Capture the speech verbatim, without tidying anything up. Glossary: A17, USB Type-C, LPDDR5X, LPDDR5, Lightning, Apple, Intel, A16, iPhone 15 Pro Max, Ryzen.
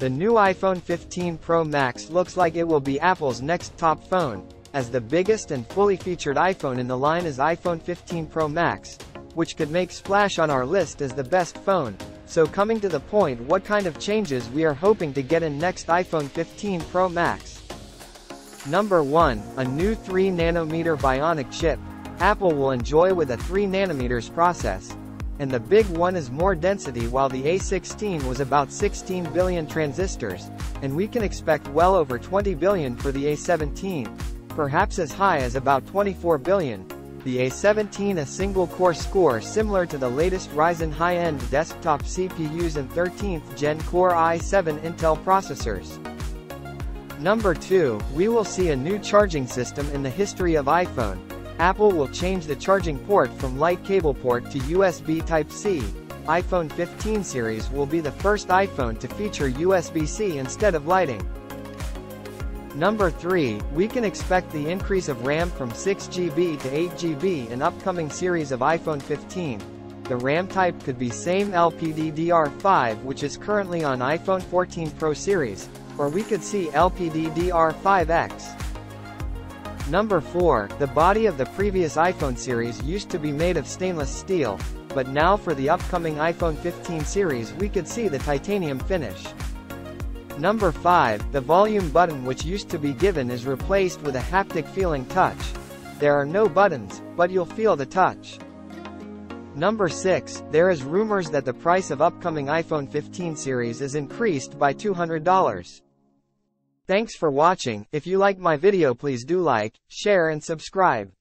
The new iPhone fifteen Pro Max looks like it will be Apple's next top phone, as the biggest and fully featured iPhone in the line is iPhone fifteen Pro Max, which could make splash on our list as the best phone. So coming to the point, what kind of changes we are hoping to get in next iPhone fifteen Pro Max. Number one. A new three nanometer Bionic chip, Apple will enjoy with a three nanometer process. And the big one is more density. While the A sixteen was about sixteen billion transistors, and we can expect well over twenty billion for the A seventeen, perhaps as high as about twenty-four billion, the A seventeen a single-core score similar to the latest Ryzen high-end desktop C P Us and thirteenth gen Core i seven Intel processors. Number two. We will see a new charging system in the history of iPhone. Apple will change the charging port from light cable port to U S B Type C. iPhone fifteen series will be the first iPhone to feature U S B C instead of Lightning. Number three. We can expect the increase of RAM from six gigabytes to eight gigabytes in upcoming series of iPhone fifteen. The RAM type could be same L P D D R five which is currently on iPhone fourteen Pro series, or we could see L P D D R five X. Number four. The body of the previous iPhone series used to be made of stainless steel, but now for the upcoming iPhone fifteen series we could see the titanium finish. Number five. The volume button which used to be given is replaced with a haptic feeling touch. There are no buttons, but you'll feel the touch. Number six. There is rumors that the price of upcoming iPhone fifteen series is increased by two hundred dollars. Thanks for watching. If you like my video, please do like, share and subscribe.